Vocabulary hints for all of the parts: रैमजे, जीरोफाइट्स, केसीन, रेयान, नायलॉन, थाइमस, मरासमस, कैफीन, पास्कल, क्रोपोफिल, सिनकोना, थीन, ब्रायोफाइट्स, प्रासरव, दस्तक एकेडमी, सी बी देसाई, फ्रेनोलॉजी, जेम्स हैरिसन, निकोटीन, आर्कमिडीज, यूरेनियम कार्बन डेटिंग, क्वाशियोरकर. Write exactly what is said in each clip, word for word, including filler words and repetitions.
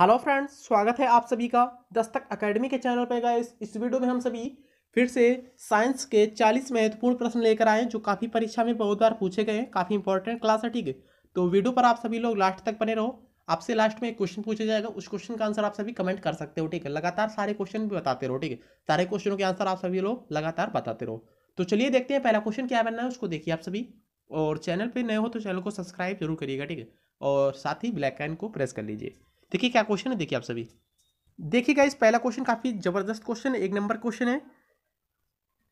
Hello friends, स्वागत है आप सभी का दस्तक एकेडमी के चैनल पर। गाइस इस वीडियो में हम सभी फिर से साइंस के चालीस महत्वपूर्ण प्रश्न लेकर आए हैं जो काफ़ी परीक्षा में बहुत बार पूछे गए हैं। काफ़ी इंपॉर्टेंट क्लास है, ठीक है। तो वीडियो पर आप सभी लोग लास्ट तक बने रहो। आपसे लास्ट में एक क्वेश्चन पूछा जाएगा, उस क्वेश्चन का आंसर आप सभी कमेंट कर सकते हो, ठीक है। लगातार सारे क्वेश्चन भी बताते रहो, ठीक है। सारे क्वेश्चनों के आंसर आप सभी लोग लगातार बताते रहो। तो चलिए देखते हैं पहला क्वेश्चन क्या बनना है, उसको देखिए आप सभी। और चैनल पर नए हो तो चैनल को सब्सक्राइब जरूर करिएगा, ठीक है। और साथ ही बेल आइकन को प्रेस कर लीजिए। देखिए क्या क्वेश्चन है, देखिए आप सभी। देखिएगा इस पहला क्वेश्चन काफ़ी ज़बरदस्त क्वेश्चन है, एक नंबर क्वेश्चन है।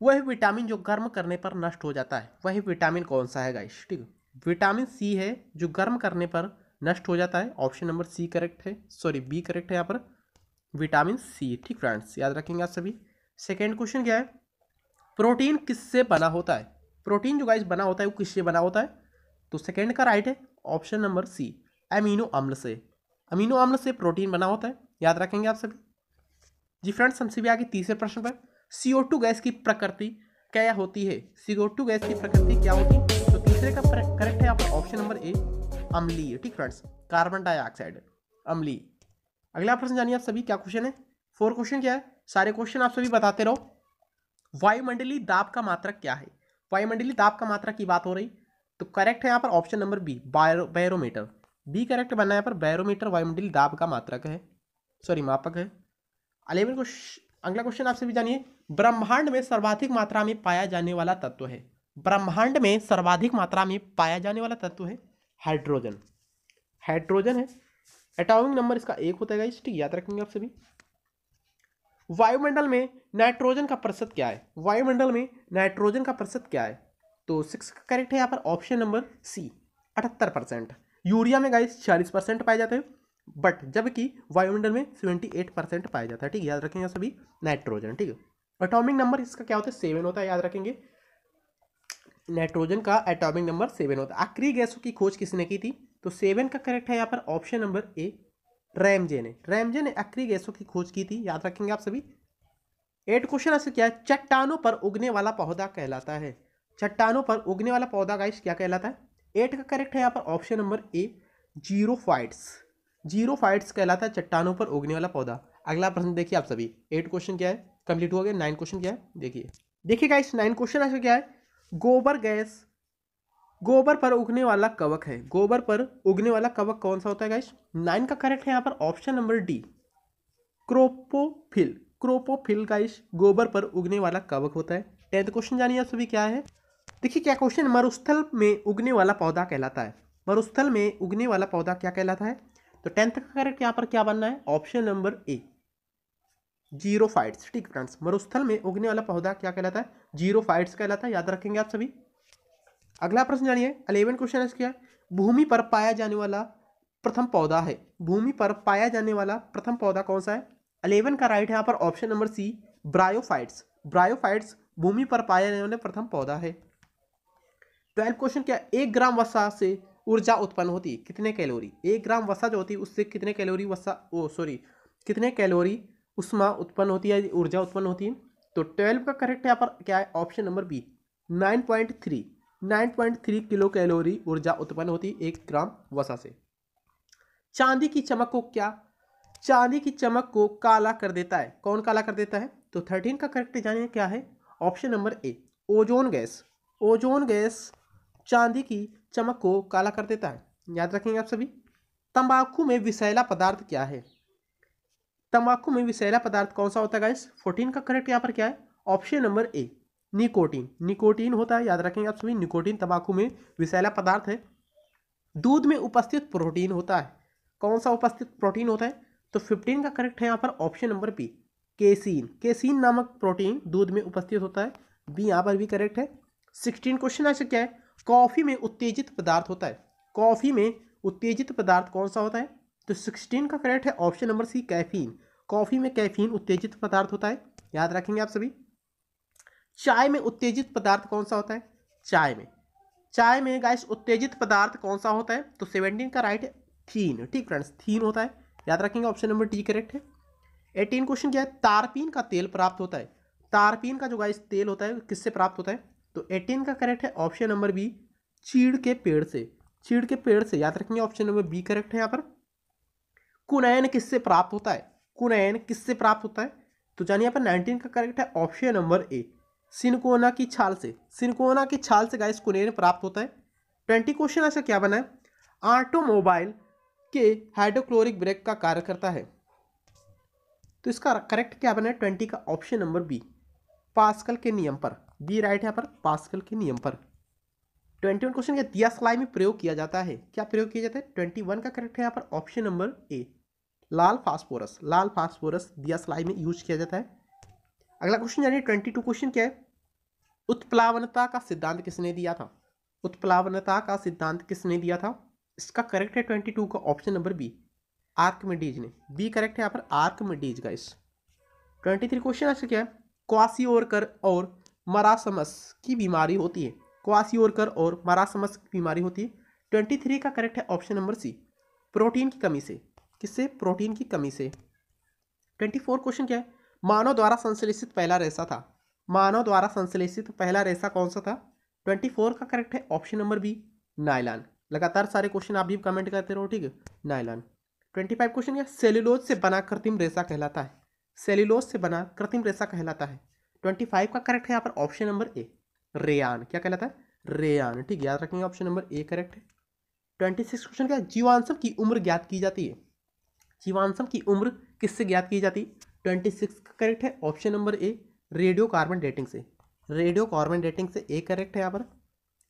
वह विटामिन जो गर्म करने पर नष्ट हो जाता है, वह विटामिन कौन सा है गाइस, ठीक है। विटामिन सी है जो गर्म करने पर नष्ट हो जाता है। ऑप्शन नंबर सी करेक्ट है, सॉरी बी करेक्ट है यहाँ पर, विटामिन सी, ठीक फ्रेंड्स, याद रखेंगे आप सभी। सेकेंड क्वेश्चन क्या है, प्रोटीन किससे बना होता है। प्रोटीन जो गाइस बना होता है वो किससे बना होता है, तो सेकेंड का राइट है ऑप्शन नंबर सी, एमिनो अम्ल से। अमीनो अम्ल से प्रोटीन बना होता है, याद रखेंगे आप सभी। जी फ्रेंड्स, हमसे भी आगे तीसरे प्रश्न पर, सी ओ टू गैस की प्रकृति क्या होती है। सी ओ टू गैस की प्रकृति क्या होती है, तो तीसरे का करेक्ट है यहाँ पर ऑप्शन नंबर ए, अम्लीय, ठीक फ्रेंड्स, कार्बन डाइऑक्साइड अम्लीय। अगला प्रश्न जानिए आप सभी क्या क्वेश्चन है। फोर क्वेश्चन क्या है, सारे क्वेश्चन आप सभी बताते रहो। वायुमंडलीय दाब का मात्रक क्या है। वायुमंडलीय दाब का मात्रक की बात हो रही, तो करेक्ट है यहाँ पर option number B, barometer, B correct बनना है यहाँ पर। बैरोमीटर वायुमंडलीय दाब का मात्रक है, सॉरी मापक है। अलेवन को अगला क्वेश्चन आपसे भी जानिए, ब्रह्मांड में सर्वाधिक मात्रा में पाया जाने वाला तत्व है। ब्रह्मांड में सर्वाधिक मात्रा में पाया जाने वाला तत्व है हाइड्रोजन, हाइड्रोजन है। एटॉमिक नंबर इसका एक होता है, ठीक, याद रखेंगे आप सभी। वायुमंडल में नाइट्रोजन का प्रतिशत क्या है। वायुमंडल में नाइट्रोजन का प्रतिशत क्या है, तो सिक्स का करेक्ट है यहाँ पर ऑप्शन नंबर सी, अठहत्तर परसेंट। यूरिया में गाइस चालीस परसेंट पाए जाते हैं, बट जबकि वायुमंडल में अठहत्तर परसेंट पाया जाता है, ठीक, याद रखेंगे सभी, नाइट्रोजन, ठीक है। एटॉमिक नंबर इसका क्या होता है, सेवन होता है, याद रखेंगे। नाइट्रोजन का एटॉमिक नंबर सेवन होता है। आखिरी गैसों की खोज किसने की थी, तो सेवन का करेक्ट है यहाँ पर ऑप्शन नंबर ए, रैमजे ने। रैमजे ने आखिरी गैसों की खोज की थी, याद रखेंगे आप सभी। एट क्वेश्चन ऐसे क्या है, चट्टानों पर उगने वाला पौधा कहलाता है। चट्टानों पर उगने वाला पौधा गाइस क्या कहलाता है। एट का करेक्ट है यहाँ पर option number A, जीरोफाइट्स, जीरोफाइट्स कहलाता है चट्टानों पर उगने वाला पौधा। अगला प्रश्न देखिए आप सभी। एट क्वेश्चन क्या है, कंप्लीट हो गया। नाइन क्वेश्चन क्या है, देखिए देखिए गाइस नाइन क्वेश्चन ऐसा क्या है, गोबर गैस, गोबर पर उगने वाला कवक है। गोबर पर उगने वाला कवक कौन सा होता है गाइस। नाइन का करेक्ट है यहाँ पर ऑप्शन नंबर डी, क्रोपोफिल, क्रोपोफिल गाइस गोबर पर उगने वाला कवक होता है। टेंथ क्वेश्चन जानिए आप सभी क्या है, देखिए क्या क्वेश्चन, मरुस्थल में उगने वाला पौधा कहलाता है। मरुस्थल में उगने वाला पौधा क्या कहलाता है, तो टेंथ का करेक्ट यहाँ पर क्या बनना है, ऑप्शन नंबर ए, जीरोफाइट्स, ठीक फ्रेंड्स। मरुस्थल में उगने वाला पौधा क्या कहलाता है, जीरोफाइट्स कहलाता है, याद रखेंगे आप सभी। अगला प्रश्न जानिए, अलेवन क्वेश्चन क्या है, भूमि पर पाया जाने वाला प्रथम पौधा है। भूमि पर पाया जाने वाला प्रथम पौधा कौन सा है। अलेवन का राइट है यहाँ पर option number C, ब्रायोफाइट्स, ब्रायोफाइट्स भूमि पर पाया जाने वाला प्रथम पौधा है। ट्वेल्व क्वेश्चन क्या, एक ग्राम वसा से ऊर्जा उत्पन्न होती है, कितने कैलोरी। एक ग्राम वसा जो होती है उससे कितने कैलोरी वसा, ओ सॉरी कितने कैलोरी उष्मा उत्पन्न होती है, ऊर्जा उत्पन्न होती है, तो ट्वेल्व का करेक्ट यहाँ पर क्या है option number B, nine point three, nine point three kilo calorie ऊर्जा उत्पन्न होती है एक ग्राम वसा से। चांदी की चमक को क्या, चांदी की चमक को काला कर देता है, कौन काला कर देता है, तो थर्टीन का करेक्ट जानिए क्या है option number A, ozone gas, ozone gas चांदी की चमक को काला कर देता है, याद रखेंगे आप सभी। तंबाकू में विषैला पदार्थ क्या है। तंबाकू में विषैला पदार्थ कौन सा होता है गाइस। फोर्टीन का करेक्ट यहाँ पर क्या है option number A, निकोटीन, निकोटीन होता है, याद रखेंगे आप सभी। निकोटीन तंबाकू में विषैला पदार्थ है। दूध में उपस्थित प्रोटीन होता है, कौन सा उपस्थित प्रोटीन होता है, तो फिफ्टीन का करेक्ट है यहाँ पर option number B, केसीन, केसीन नामक प्रोटीन दूध में उपस्थित होता है, बी यहाँ पर भी करेक्ट है। सिक्सटीन क्वेश्चन ऐसे क्या है, कॉफ़ी में उत्तेजित पदार्थ होता है। कॉफ़ी में उत्तेजित पदार्थ कौन सा होता है, तो सिक्सटीन का करेक्ट है option number C, कैफीन, coffee में कैफीन उत्तेजित पदार्थ होता है, याद रखेंगे आप सभी। चाय में उत्तेजित पदार्थ कौन सा होता है, चाय में, चाय में गाइस उत्तेजित पदार्थ कौन सा होता है, तो सेवनटीन का राइट है थीन, ठीक फ्रेंड्स, थीन होता है, याद रखेंगे ऑप्शन नंबर डी करेक्ट है। एटीन क्वेश्चन क्या है, तारपीन का तेल प्राप्त होता है। तारपीन का जो गाइस तेल होता है किससे प्राप्त होता है, तो एटीन का करेक्ट है ऑप्शन नंबर बी, चीड़ के पेड़ से, चीड़ के पेड़ से, याद रखेंगे ऑप्शन नंबर बी करेक्ट है यहाँ पर। कुनैन किससे प्राप्त होता है, कुनैन किससे प्राप्त होता है, तो जानिए यहाँ पर नाइनटीन का करेक्ट है ऑप्शन नंबर ए सिनकोना की छाल से। सिनकोना की छाल से गाइस कुनैन प्राप्त होता है। ट्वेंटी क्वेश्चन ऐसा क्या बना है, ऑटोमोबाइल के हाइड्रोक्लोरिक ब्रेक का कार्य करता है, तो इसका करेक्ट क्या बना है ट्वेंटी का ऑप्शन नंबर बी पास्कल के नियम पर, बी राइट यहाँ पर पास्कल के नियम पर। ट्वेंटी वन क्वेश्चन दिया सलाई में प्रयोग किया जाता है, क्या प्रयोग किया जाता है, ट्वेंटी वन का करेक्ट है यहाँ पर ऑप्शन नंबर ए लाल फास्फोरस, लाल फास्फोरस दिया सलाई में यूज किया जाता है। अगला क्वेश्चन जानिए ट्वेंटी टू क्वेश्चन क्या है, उत्प्लावनता का सिद्धांत किसने दिया था, उत्प्लावनता का सिद्धांत किसने दिया था, इसका करेक्ट है ट्वेंटी टू का ऑप्शन नंबर बी आर्कमिडीज ने, बी करेक्ट है यहाँ पर आर्कमिडीज guys. Twenty three question ऐसा क्या है, क्वाशियोरकर और मरासमस की बीमारी होती है, क्वाशियोरकर और मरासमस की बीमारी होती है, ट्वेंटी थ्री का करेक्ट है ऑप्शन नंबर सी प्रोटीन की कमी से, किससे, प्रोटीन की कमी से। ट्वेंटी फोर क्वेश्चन क्या है, मानव द्वारा संश्लेषित पहला रेशा था, मानव द्वारा संश्लेषित पहला रेशा कौन सा था, ट्वेंटी फोर का करेक्ट है ऑप्शन नंबर बी नायलॉन। लगातार सारे क्वेश्चन आप भी कमेंट करते रहो, ठीक है, नायलॉन। ट्वेंटी फाइव क्वेश्चन क्या, सेल्यूलोज से बना कृत्रिम रेशा कहलाता है, सेल्यूलोज से बना कृत्रिम रेशा कहलाता है, ट्वेंटी फाइव का करेक्ट है यहाँ पर ऑप्शन नंबर ए रेयान, क्या कहलाता है, रेयान, ठीक है, याद रखेंगे ऑप्शन नंबर ए करेक्ट है। ट्वेंटी सिक्स क्वेश्चन क्या, जीवांशम की उम्र ज्ञात की जाती है, जीवांशम की उम्र किससे ज्ञात की जाती है, ट्वेंटी सिक्स का करेक्ट है option number A radio carbon dating से, रेडियो कार्बन डेटिंग से ए करेक्ट है यहाँ पर।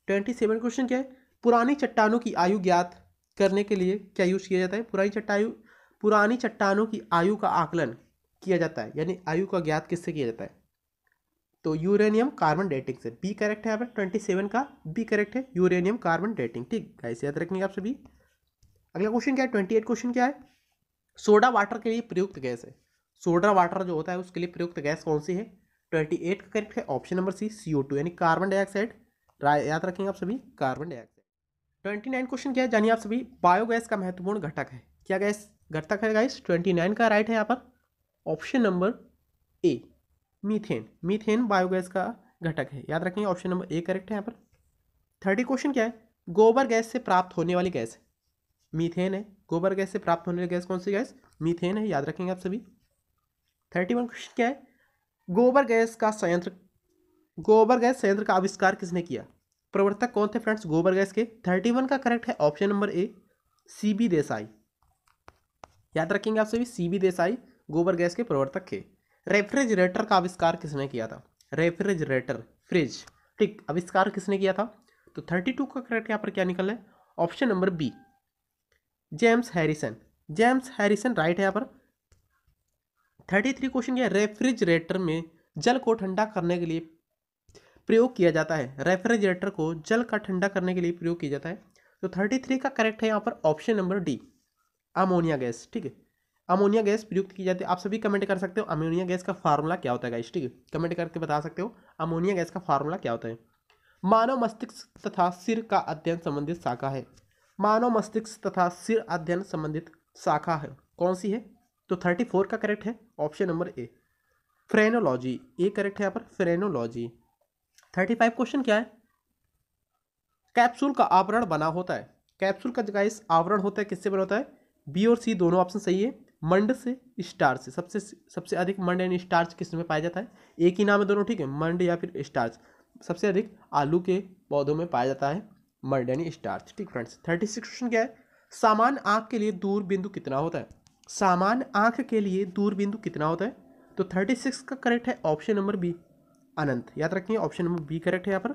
ट्वेंटी सेवन क्वेश्चन क्या है, पुरानी चट्टानों की आयु ज्ञात करने के लिए क्या यूज किया जाता है, पुरानी चट्टायु पुरानी चट्टानों की आयु का आकलन किया जाता है, यानी आयु का ज्ञात किससे किया जाता है, तो यूरेनियम कार्बन डेटिंग से, बी करेक्ट है यहाँ पर ट्वेंटी सेवन का, बी करेक्ट है यूरेनियम कार्बन डेटिंग, ठीक गाइस, याद रखेंगे आप सभी। अगला क्वेश्चन क्या है, ट्वेंटी एट क्वेश्चन क्या है, सोडा वाटर के लिए प्रयुक्त गैस है, सोडा वाटर जो होता है उसके लिए प्रयुक्त गैस कौन सी है, ट्वेंटी एट का करेक्ट है option number C C O two यानी कार्बन डाइऑक्साइड, याद रखेंगे आप सभी carbon dioxide. Twenty nine question क्या है, जानिए आप सभी बायोगैस का महत्वपूर्ण घटक है, क्या गैस घटक है गाइस, ट्वेंटी नाइन का राइट है यहाँ पर option number A methane, methane biogas का घटक है, याद रखेंगे ऑप्शन नंबर ए करेक्ट है यहाँ पर। थर्टी क्वेश्चन क्या है, गोबर गैस से प्राप्त होने वाली गैस मीथेन है, गोबर गैस से प्राप्त होने वाली गैस कौन सी गैस, मीथेन है, याद रखेंगे आप सभी। थर्टी वन क्वेश्चन क्या है, गोबर गैस का संयंत्र, गोबर गैस संयंत्र का आविष्कार किसने किया, प्रवर्तक कौन थे फ्रेंड्स गोबर गैस के, थर्टी वन का करेक्ट है option number A सी बी देसाई, याद रखेंगे आप सभी सी बी देसाई गोबर गैस के प्रवर्तक थे। रेफ्रिजरेटर का आविष्कार किसने किया था, रेफ्रिजरेटर फ्रिज, ठीक, आविष्कार किसने किया था, तो थर्टी टू का करेक्ट यहाँ पर क्या निकल है option number B जेम्स हैरिसन, जेम्स हैरिसन right है यहाँ पर। थर्टी थ्री क्वेश्चन क्या है, रेफ्रिजरेटर में जल को ठंडा करने के लिए प्रयोग किया जाता है, रेफ्रिजरेटर को जल का ठंडा करने के लिए प्रयोग किया जाता है, तो थर्टी थ्री का करेक्ट है यहाँ पर option number D ammonia gas, ठीक है, अमोनिया गैस प्रयुक्त की जाती है। आप सभी कमेंट कर सकते हो अमोनिया गैस का फार्मूला क्या होता है गाइस, ठीक है, कमेंट करके बता सकते हो अमोनिया गैस का फार्मूला क्या होता है। मानव मस्तिष्क तथा सिर का अध्ययन संबंधित शाखा है, मानव मस्तिष्क तथा सिर अध्ययन संबंधित शाखा है कौन सी है, तो थर्टी फोर का करेक्ट है option number A फ्रेनोलॉजी, A correct है यहाँ पर फ्रेनोलॉजी। थर्टी फाइव क्वेश्चन क्या है, कैप्सूल का आवरण बना होता है, कैप्सूल का जगह इस आवरण होता है किससे बना होता है, बी और सी दोनों ऑप्शन सही है, मंड से स्टार्च से, सबसे सबसे अधिक मंड एंड स्टार्च किस में पाया जाता है, एक ही नाम है दोनों, ठीक है, मंड या फिर स्टार्च, सबसे अधिक आलू के पौधों में पाया जाता है मंड यानी स्टार्च, ठीक फ्रेंड्स। थर्टी सिक्स क्वेश्चन क्या है, सामान्य आँख के लिए दूर बिंदु कितना होता है, सामान्य आँख के लिए दूर बिंदु कितना होता है, तो थर्टी सिक्स का करेक्ट है ऑप्शन नंबर बी अनंत, याद रखिए ऑप्शन नंबर बी करेक्ट है यहाँ पर।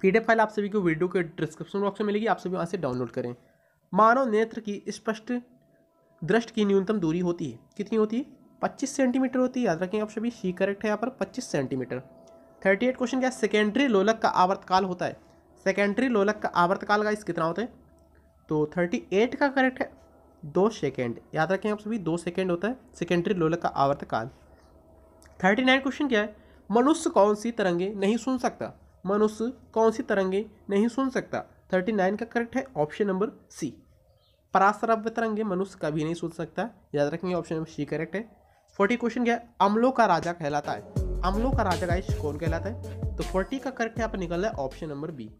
पीडीएफ फाइल आप सभी को वीडियो के डिस्क्रिप्शन बॉक्स में मिलेगी, आप सभी वहाँ से डाउनलोड करें। मानव नेत्र की स्पष्ट दृष्टि की न्यूनतम दूरी होती है, कितनी होती है, पच्चीस सेंटीमीटर होती है, याद रखें आप सभी सी करेक्ट है यहाँ पर पच्चीस सेंटीमीटर। थर्टी एट क्वेश्चन क्या, सेकेंडरी लोलक का आवर्तकाल होता है, सेकेंडरी लोलक का आवर्तकाल का इस कितना होता है, तो थर्टी एट का करेक्ट है दो सेकेंड, याद रखें आप सभी दो सेकेंड होता है सेकेंडरी लोलक का आवर्तकाल। थर्टी नाइन क्वेश्चन क्या है, मनुष्य कौन सी तरंगे नहीं सुन सकता, मनुष्य कौन सी तरंगे नहीं सुन सकता, थर्टी नाइन का करेक्ट है ऑप्शन नंबर सी प्रासरव तरंगे मनुष्य कभी नहीं सुन सकता, याद रखेंगे ऑप्शन नंबर सी करेक्ट है। फोर्टी क्वेश्चन क्या है, अम्लों का राजा कहलाता है, अम्लों का राजा गाइस कौन कहलाता है, तो फोर्टी का करेक्ट यहाँ पर निकल है option number B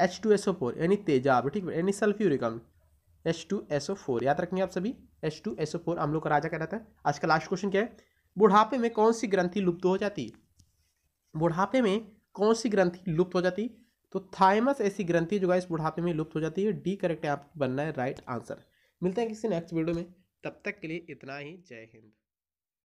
H two S O four यानी तेजाब, ठीक है, यानी सल्फ्यूरिक अम्ल H two S O four, याद रखेंगे आप सभी। H two S O four अम्लों का राजा कहलाता है। आज का लास्ट क्वेश्चन क्या है, बुढ़ापे में कौन सी ग्रंथि लुप्त हो जाती है? बुढ़ापे में कौन सी ग्रंथि लुप्त हो जाती? तो थाइमस ऐसी ग्रंथि जो गाइस बुढ़ापे में लुप्त हो जाती है। डी करेक्ट है, आपको बनना है राइट आंसर। मिलते हैं किसी नेक्स्ट वीडियो में, तब तक के लिए इतना ही। जय हिंद।